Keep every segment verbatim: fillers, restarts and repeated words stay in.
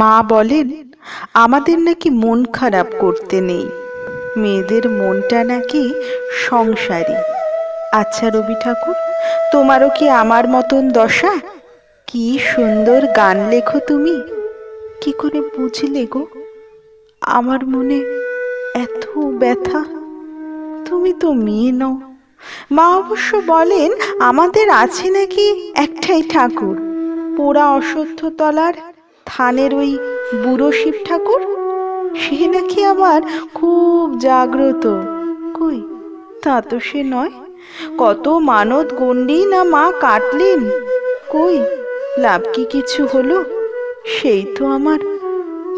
মা বলেন আমাদের নাকি মন খারাপ করতে নেই, মেয়েদের মনটা নাকি সংসারী। আচ্ছা রবি ঠাকুর, তোমারও কি আমার মতন দশা? কি সুন্দর গান লেখো তুমি, কি করে বুঝলে গো আমার মনে এত ব্যথা? তুমি তো মেয়ে নও। মা অবশ্য বলেন আমাদের আছে নাকি একটাই ঠাকুর, পোড়া অশ্বত্থ তলার থানের ওই বুড়ো শিব ঠাকুর, সে নাকি আবার খুব জাগ্রত। কই তা তো সে নয়, কত মানত গণ্ডি না মা কাটলেন, কই লাভ কি কিছু হলো? সেই তো আমার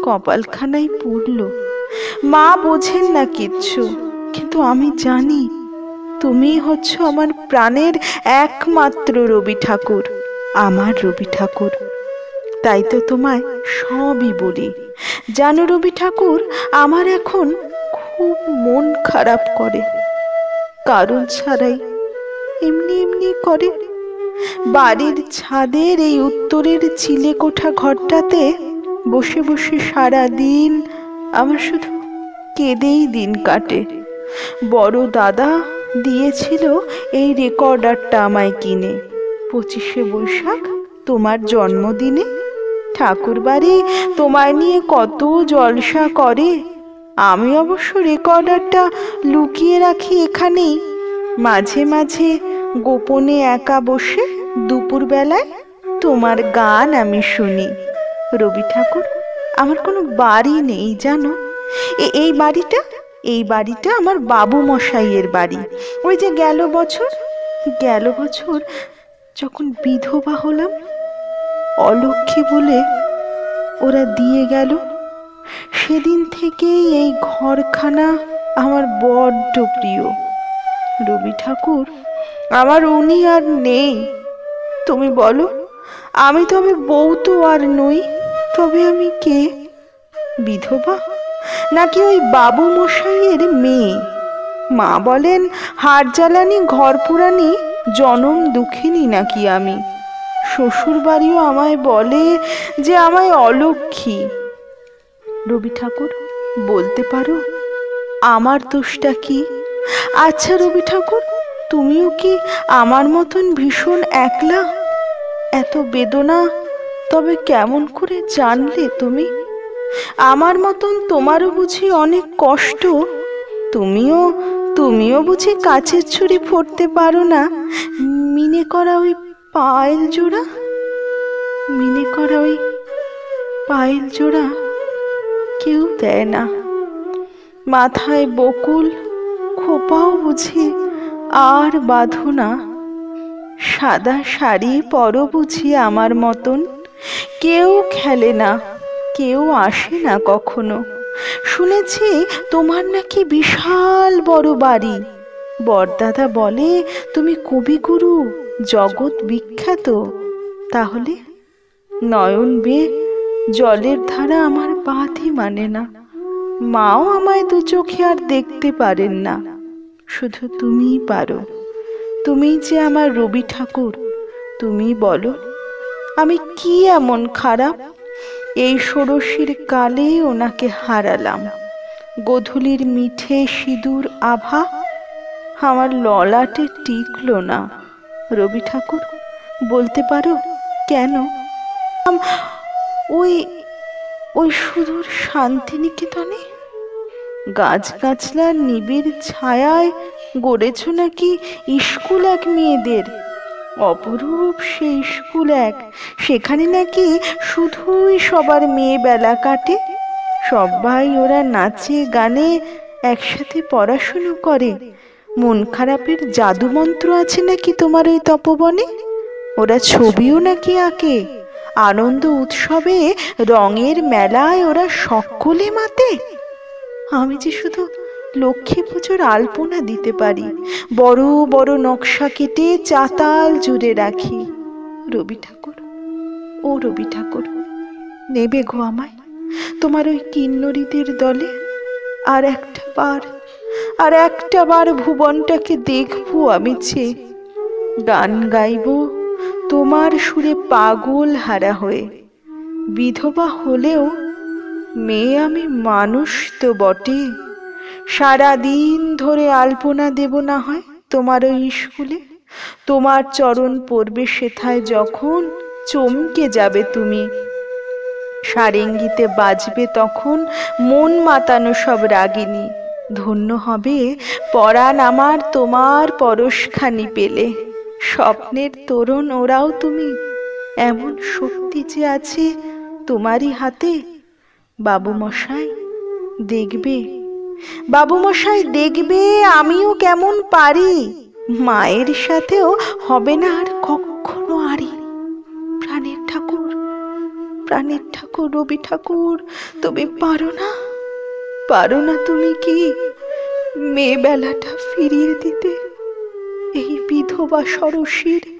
কপালখানাই পুড়ল। মা বোঝেন না কিচ্ছু, কিন্তু আমি জানি তুমি হচ্ছ আমার প্রাণের একমাত্র রবি ঠাকুর, আমার রবি ঠাকুর। তাই তো তোমায় সবই বলি। জানো রবি ঠাকুর, আমার এখন খুব মন খারাপ করে, কারণ ছাড়াই, এমনি এমনি করে। বাড়ির ছাদের এই উত্তরের চিলে কোঠা ঘরটাতে বসে বসে সারা দিন আমার শুধু কেঁদেই দিন কাটে। বড় দাদা দিয়েছিল এই রেকর্ডারটা আমায় কিনে, পঁচিশে বৈশাখ তোমার জন্মদিনে। ঠাকুর বাড়ি তোমায় নিয়ে কত জলসা করে। আমি অবশ্য রেকর্ডারটা লুকিয়ে রাখি এখানেই, মাঝে মাঝে গোপনে একা বসে দুপুরবেলায় তোমার গান আমি শুনি। রবি ঠাকুর, আমার কোনো বাড়ি নেই জানো। এই বাড়িটা এই বাড়িটা আমার বাবু মশাইয়ের বাড়ি। ওই যে গেল বছর গেল বছর যখন বিধবা হলাম, অলক্ষ্মী বলে ওরা দিয়ে গেল, সেদিন থেকেই এই ঘরখানা আমার বড্ড প্রিয়। রবি ঠাকুর, আমার উনি আর নেই। তুমি বলো, আমি তবে বউ তো আর নই, তবে আমি কে? বিধবা নাকি ওই বাবু মশাইয়ের মেয়ে? মা বলেন হাড় জ্বালানি ঘর পুরানি জনম দুঃখিনী নাকি আমি। শ্বশুর বাড়িও আমায় বলে যে আমায় অলক্ষ্মী। রবি ঠাকুর, বলতে পারো আমার দোষটা কি? আচ্ছা রবি ঠাকুর, তুমিও কি আমার মতন ভীষণ একলা? এত বেদনা তবে কেমন করে জানলে তুমি? আমার মতন তোমারও বুঝি অনেক কষ্ট, তুমিও তুমিও বুঝি কাছের ছুরি ফোড়তে পারো না। মিনে করা ওই পায়েল জোড়া, মিনে করা ওই পায়েল জোড়া কেউ দেয় না। মাথায় বকুল খোপাও বুঝি আর বাঁধো না, সাদা শাড়ি পরো বুঝি আমার মতন। কেউ খেলে না, কেউ আসে না কখনো। শুনেছি তোমার নাকি বিশাল বড় বাড়ি। বরদাদা বলে তুমি কবিগুরু, জগৎ বিখ্যাত। তাহলে নয়ন বেয়ে জলের ধারা আমার বাঁধই মানে না। মাও আমায় দু চোখে আর দেখতে পারেন না, শুধু তুমিই পারো। তুমি যে আমার রবি ঠাকুর, তুমি বলো আমি কি এমন খারাপ? এই ষোড়শীর কালে ওনাকে হারালাম। গোধূলির মিঠে সিঁদুর আভা আমার ললাটে টিকল না। রবি ঠাকুর, বলতে পারো কেন? ওই ওই সুদূর শান্তিনিকেতনে গাছগাছলার নিবিড় ছায়ায় গড়েছ নাকি স্কুল এক মেয়েদের? অপরূপ সেই স্কুল এক, সেখানে নাকি শুধুই সবার মেয়ে বেলা কাটে। সবাই ওরা নাচে গানে একসাথে পড়াশুনো করে। মন খারাপের জাদুমন্ত্র আছে নাকি তোমার ওই তপবনে? ওরা ছবিও নাকি আঁকে। আনন্দ উৎসবে রঙের মেলায় ওরা সকলে মাতে। আমি যে শুধু লক্ষ্মী পুজোর আলপনা দিতে পারি, বড় বড় নকশা কেটে চাতাল জুড়ে রাখি। রবি ঠাকুর, ও রবি ঠাকুর, নেবে গো আমায় তোমার ওই কিন্নরীদের দলে? আর একটা বার আর একটা বার ভুবনটাকে দেখবো আমি চেয়ে। গান গাইব তোমার সুরে পাগল হারা হয়ে। বিধবা হলেও মেয়ে আমি মানুষ তো বটে। সারাদিন ধরে আলপনা দেব না হয় তোমার ওই স্কুলে, তোমার চরণ পড়বে সেথায় যখন চমকে যাবে তুমি। সারেঙ্গিতে বাজবে তখন মন মাতানো সব রাগিনী, ধন্য হবে পরাণ আমার তোমার পরশখানি পেলে। স্বপ্নের তরুণ ওরাও তুমি, এমন শক্তি যে আছে তোমারই হাতে। বাবু মশাই দেখবে, বাবু মশাই দেখবে আমিও কেমন পারি। মায়ের সাথেও হবে না আর কখনো আরি। প্রাণের ঠাকুর, প্রাণের ঠাকুর রবি ঠাকুর, তুমি পারো না, পারো না তুমি কি মেয়ে বেলাটা ফিরিয়ে দিতে এই বিধবা সরসীর?